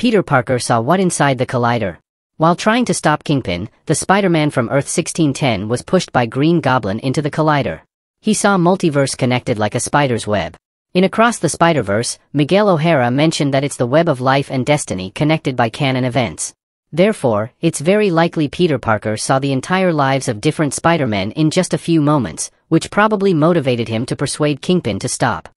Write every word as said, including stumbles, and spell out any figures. Peter Parker saw what inside the collider. While trying to stop Kingpin, the Spider-Man from Earth sixteen ten was pushed by Green Goblin into the collider. He saw multiverse connected like a spider's web. In Across the Spider-Verse, Miguel O'Hara mentioned that it's the web of life and destiny connected by canon events. Therefore, it's very likely Peter Parker saw the entire lives of different Spider-Men in just a few moments, which probably motivated him to persuade Kingpin to stop.